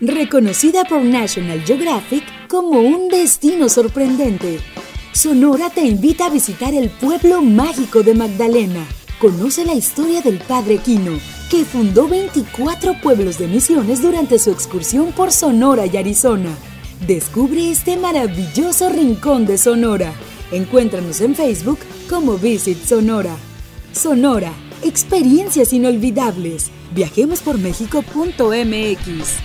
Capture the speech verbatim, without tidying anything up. Reconocida por National Geographic como un destino sorprendente, Sonora te invita a visitar el Pueblo Mágico de Magdalena. Conoce la historia del Padre Kino, que fundó veinticuatro pueblos de misiones durante su excursión por Sonora y Arizona. Descubre este maravilloso rincón de Sonora. Encuéntranos en Facebook como Visit Sonora. Sonora, experiencias inolvidables. Viajemos por México punto m x.